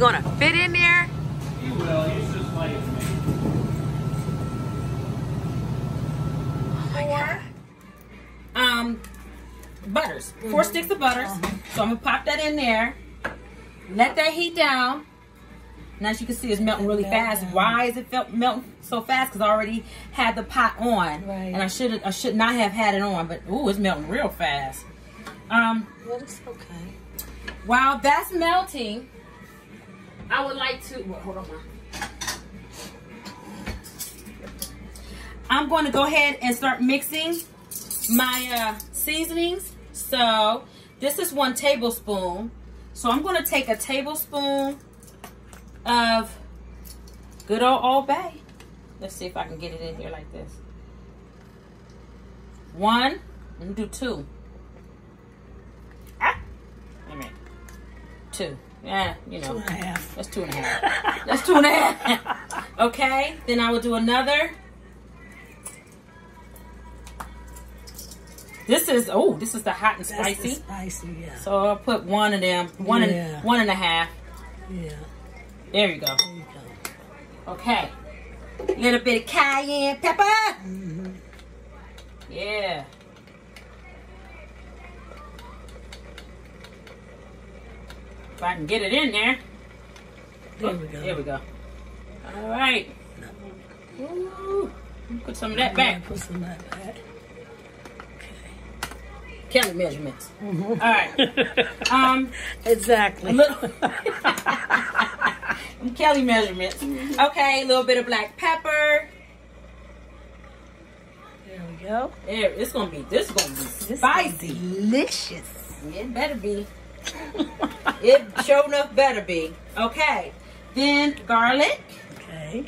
gonna fit in there? He will, he's just like me. Oh my God. Butters, 4 sticks of butters. So I'm gonna pop that in there, let that heat down. Now as you can see, it's melting really fast. Why is it melting so fast? Because I already had the pot on, right. And I should not have had it on. But ooh, it's melting real fast. Well, it's okay. While that's melting, I would like to. Well, hold on, Ma. I'm going to go ahead and start mixing my seasonings. So this is 1 tablespoon. So I'm going to take a tablespoon of good Old Bay. Let's see if I can get it in here like this. 1, let me do 2. Ah, wait a minute. 2. Yeah, you know. 2 1/2. That's 2 1/2. That's 2 1/2. Okay, then I will do another. This is, oh, this is the hot and spicy. That's the spicy, yeah. So I'll put 1 of them, 1 and 1 1/2. Yeah. There you go. There you go. Okay. A little bit of cayenne pepper. Mm-hmm. Yeah. If I can get it in there. There we go. There we go. All right. Ooh. Put some of that back. Put some of that back. Okay. Kelly measurements. Mm-hmm. All right. Exactly. A little. Kelly measurements. Okay, a little bit of black pepper. There we go. There, it's gonna be. This is gonna be spicy, delicious. It better be. It sure enough better be. Okay, then garlic. Okay.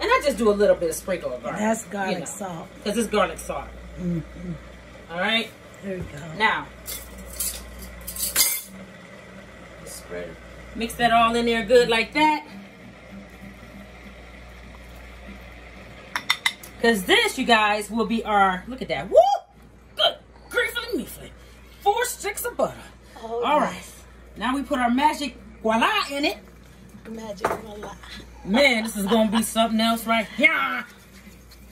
And I just do a little bit of sprinkle of garlic. That's garlic salt. Cause it's garlic salt. Mm-hmm. All right. There we go. Now, spread it. Mix that all in there good like that. Because this, you guys, will be our, look at that. Woo! Good. Griefly meefly. 4 sticks of butter. Oh, all right. Now we put our magic voila in it. Magic voila. Man, this is going to be something else right here.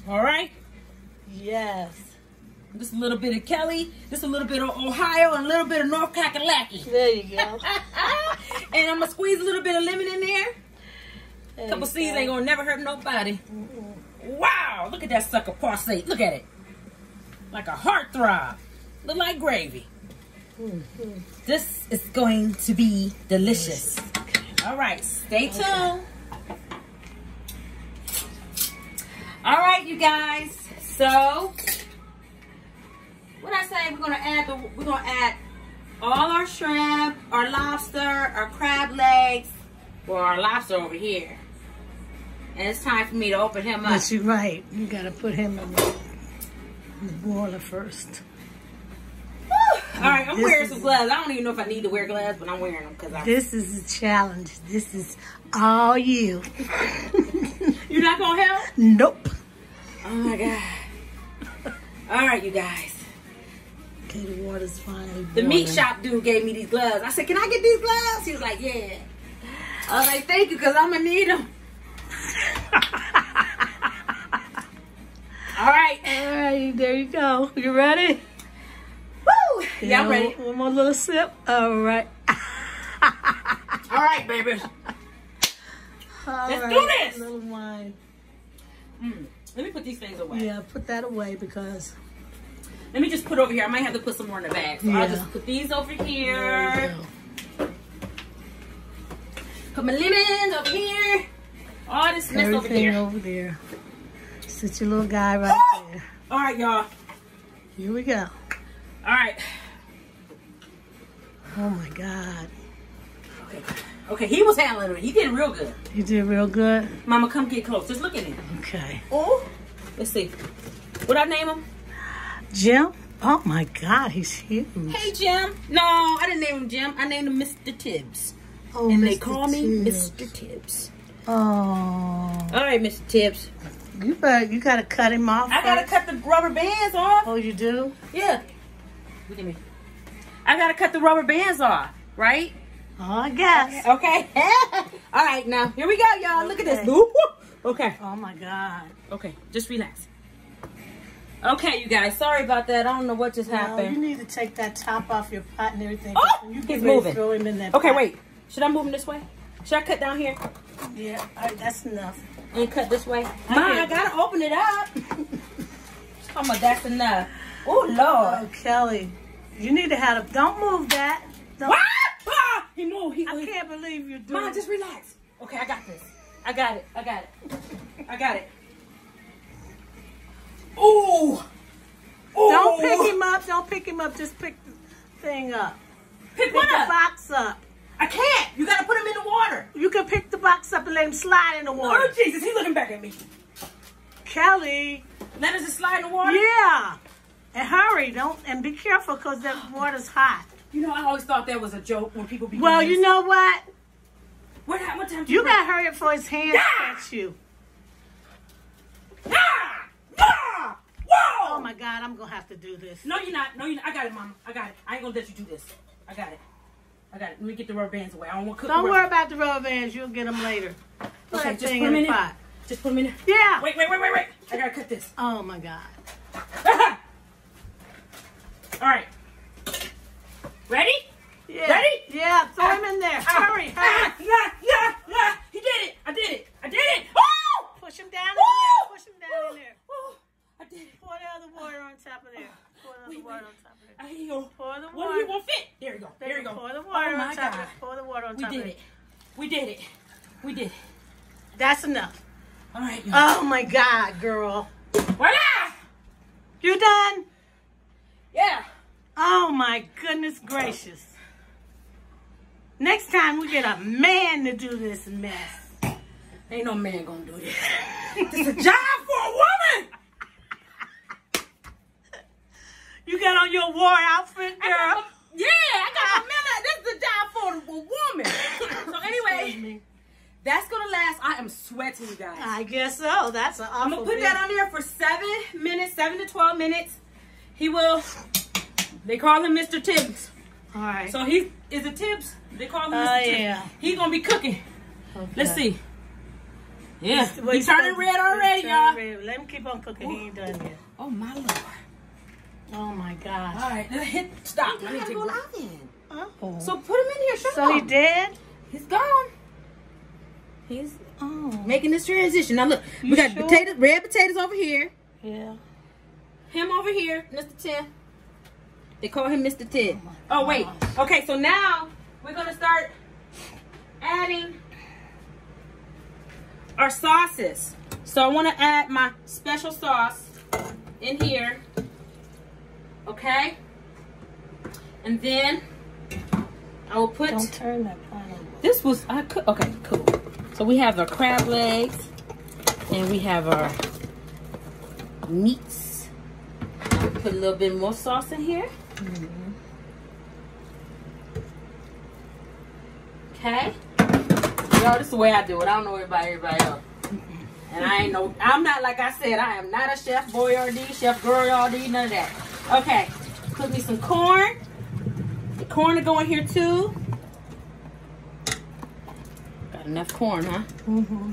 All right? Yes. Just a little bit of Kelly, just a little bit of Ohio, and a little bit of North Kakalaki. There you go. And I'm going to squeeze a little bit of lemon in there. A couple seeds ain't going to never hurt nobody. Mm-hmm. Wow, look at that sucker parsley. Look at it. Like a heartthrob. Look like gravy. Mm-hmm. This is going to be delicious. Okay. All right, stay tuned. All right, you guys. So... what I say, we're gonna add all our shrimp, our lobster, our crab legs, or our lobster over here. And it's time for me to open him up. That's right. You gotta put him in the boiler first. Woo! All right, I'm wearing some gloves. I don't even know if I need to wear gloves, but I'm wearing them because this is a challenge. This is all you. You're not gonna help? Nope. Oh my God. All right, you guys. The water's finally boiling. The meat shop dude gave me these gloves. I said, "Can I get these gloves?" He was like, "Yeah." I was like, "Thank you, because I'm going to need them." All right. All right. There you go. You ready? Woo! Yeah, I'm ready. One more little sip. All right. All right, baby. Let's do this. Little wine. Let me put these things away. Yeah, put that away because... let me just put over here. I might have to put some more in the bag. So yeah. I'll just put these over here. Put my lemons over here. All this mess over there. Sit your little guy right there. All right, y'all. Here we go. All right. Oh, my God. Okay. Okay, he was handling it. He did real good. You did real good? Mama, come get close. Just look at him. Okay. Oh, let's see. What'd I name him? Jim? Oh my God, he's huge. Hey Jim. No, I didn't name him Jim. I named him Mr. Tibbs. Oh, and they call me Mr. Tibbs. Oh. All right, Mr. Tibbs. You gotta cut him off. I gotta cut the rubber bands off. Oh, you do? Yeah. Look at me. I gotta cut the rubber bands off, right? Oh, I guess. Okay. All right, now here we go, y'all. Okay. Look at this. Ooh, okay. Oh my God. Okay, just relax. Okay, you guys. Sorry about that. I don't know what just happened. You need to take that top off your pot and everything. Oh, you can moving. Throw him in that pot. Wait. Should I move him this way? Should I cut down here? Yeah, all right, that's enough. And cut this way. I gotta open it up. Oh my, that's enough. Oh Lord. Oh, Kelly, you need to have a. Don't move that. Don't. Ah! You know he. I can't believe you're doing. Mom, just relax. Okay, I got this. I got it. I got it. I got it. Oh. Don't pick him up. Don't pick him up. Just pick the thing up. Pick what up? The box up. I can't. You gotta put him in the water. You can pick the box up and let him slide in the water. Oh Jesus, he's looking back at me. Kelly, let us just slide in the water. Yeah, and hurry, and be careful because that water's hot. You know, I always thought that was a joke when people be. Well, you know what? What time? You gotta hurry up for his hand catch you. Whoa! Oh my God, I'm gonna have to do this. No, you're not. No, you're not. I got it, Mama. I got it. I ain't gonna let you do this. I got it. I got it. Let me get the rubber bands away. I don't want to cook. Don't worry about the rubber bands. You'll get them later. Okay, just put them in the pot. Just put them in there. Yeah. Wait. I gotta cut this. Oh my God. All right. Ready? Yeah. Ready? Yeah. Throw him in there. Hurry. Yeah. He did it. I did it. Woo! Push him down in there. Woo! I did it. Pour the other water on top of there. Pour the water. What do you want fit? There you go. Pour the water on top of it. We did it. We did it. That's enough. All right. Oh my God, girl. Voila! You done? Yeah. Oh my goodness gracious. Next time we get a man to do this mess. Ain't no man gonna do this. It's a job for a woman. You got on your war outfit, girl. I got a miller. This is a job for a woman. So anyway, that's going to last. I am sweating, you guys. I guess so. That's an awful I'm going to put that on there for 7 minutes, 7 to 12 minutes. He will, they call him Mr. Tibbs. All right. So he is a Tibbs. They call him Mr. Tibbs. Yeah. He's going to be cooking. Okay. Let's see. Yeah. He's turning red already, y'all. Let him keep on cooking. Ooh. He ain't done yet. Oh, my Lord. Oh my God! All right, stop. Let me take one out then. Oh. So put him in here. So he's dead. He's gone. He's making this transition. Now look, we got potatoes, red potatoes over here. Yeah. Him over here, Mr. Tibbs. They call him Mr. Tibbs. Oh wait. Okay, so now we're gonna start adding our sauces. So I want to add my special sauce in here. Okay, and then I will put. Don't turn that pan over. This was I cook. Okay, cool. So we have our crab legs, and we have our meats. I'll put a little bit more sauce in here. Mm-hmm. Okay, y'all, this is the way I do it. I don't know about everybody else. And I'm not, like I said, I am not a Chef Boyardee, Chef Girardi, none of that. Okay, put me some corn. The corn will go in here too. Got enough corn, huh? Mm-hmm.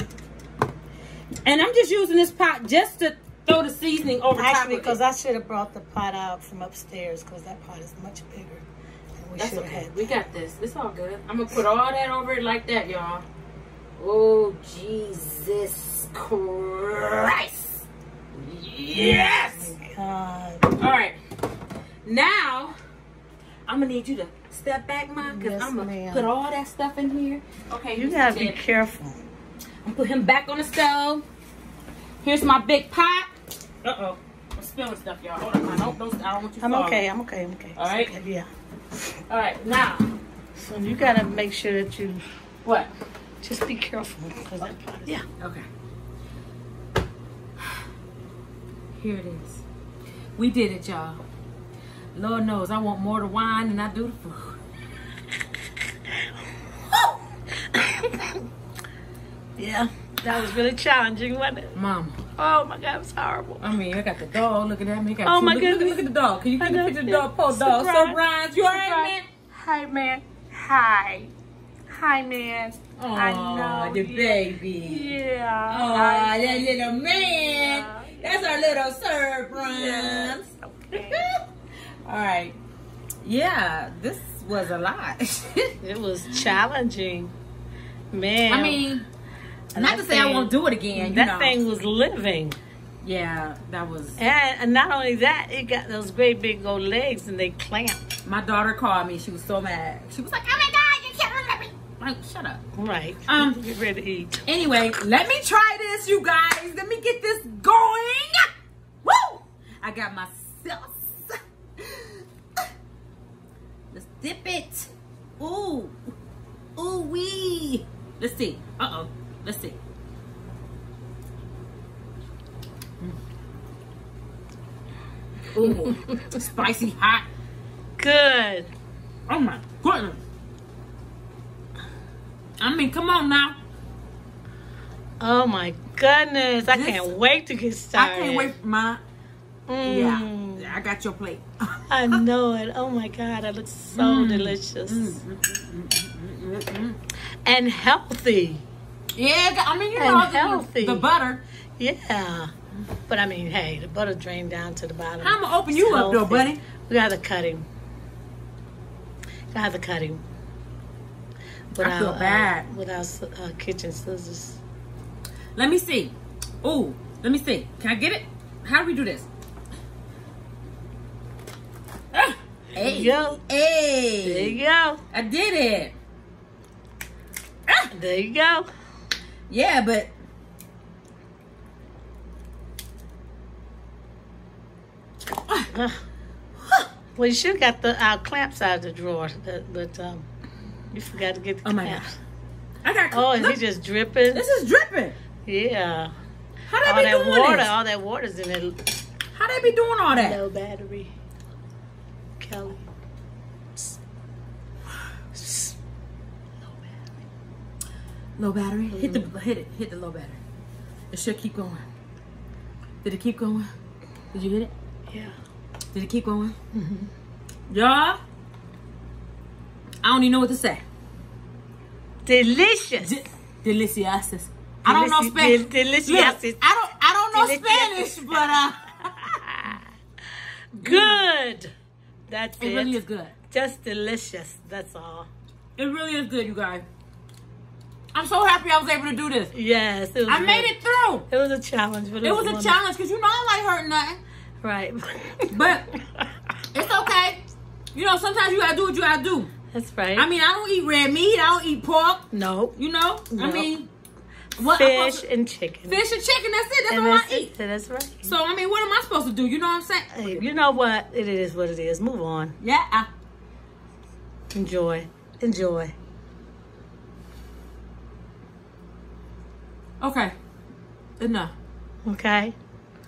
And I'm just using this pot just to throw the seasoning over top of it. Because I should have brought the pot out from upstairs because that pot is much bigger than we should have had. We got this. It's all good. I'm going to put all that over it like that, y'all. Oh, Jesus Christ. Yes! Oh God. All right. Now, I'm going to need you to step back, Mom, because I'm going to put all that stuff in here. Okay, you got to be careful. I'm going to put him back on the stove. Here's my big pot. Uh-oh. I'm spilling stuff, y'all. Hold on. I don't want you to I'm okay. All right? Okay, yeah. All right, now. So you got to make sure that you... What? Just be careful. Because that pot is... Yeah. Okay. Here it is. We did it, y'all. Lord knows I want more to wine than I do the food. Yeah, that was really challenging, wasn't it? Mama. Oh my God, it was horrible. I mean, I got the dog looking at me. Oh my goodness. Look at the dog. Can you picture the dog? Poor dog. So, Brian, you all right, man? Hi, man. Hi. Hi, man. Oh, I know, the baby. Yeah. Oh, that little man. Yeah. That's our little surprise. Yes. Okay. All right. Yeah, this was a lot. It was challenging, man. I mean, not to say I won't do it again. That thing was living. Yeah, that was. And not only that, it got those great big old legs and they clamped. My daughter called me. She was so mad. She was like, "Oh my God, you can't let me!" Like, shut up. Right. Get ready to eat. Anyway, let me try this, you guys. Let me get this going. Woo! I got my sauce. Let's dip it. Ooh, ooh wee. Let's see. Uh oh. Let's see. Ooh, spicy hot. Good. Oh my goodness. I mean, come on now. Oh my goodness. I can't wait to get started. I can't wait for my... Mm. Yeah, I got your plate. I know it. Oh my God, that looks so delicious. And healthy. Yeah, I mean, you know, healthy. The butter. Yeah. But I mean, hey, the butter drained down to the bottom. I'm gonna open you up though, buddy. We gotta cut him. Gotta cut him. I feel bad. With our kitchen scissors. Let me see. Ooh, let me see. Can I get it? How do we do this? Hey. There you go. Hey. There you go. I did it. There you go. Yeah, but... Well, you should have got our clamps out of the drawer, but you forgot to get the clamps. Oh my God! I got is look, he just dripping? This is dripping. Yeah. How they be doing water, this? All that water's in it. How they be doing all that? No battery, Kelly. Low battery. Hit the low battery. It should keep going. Did it keep going? Did you hit it? Yeah. Did it keep going? Y'all, I don't even know what to say. Delicious. Delicious. I don't know Spanish. Delicious. I don't know Spanish, but good. That's it. It really is good. Just delicious. That's all. It really is good, you guys. I'm so happy I was able to do this. Yes, it was made it through. It was a challenge, but it was a challenge because you know I like hurting nothing. Right, but it's okay. You know, sometimes you gotta do what you gotta do. That's right. I mean, I don't eat red meat. I don't eat pork. No. You know, no. I mean, fish and chicken. Fish and chicken. That's it. That's all I eat. That's right. So I mean, what am I supposed to do? You know what I'm saying? Hey, you know what? It is what it is. Move on. Yeah. Enjoy. Enjoy. Okay. Enough. Okay.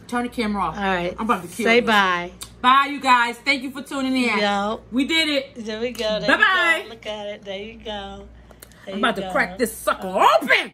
Turn the camera off. All right. I'm about to kill you. Say bye. Bye, you guys. Thank you for tuning in. Yo. We did it. There we go. Bye-bye. Look at it. There you go. I'm about to crack this sucker open.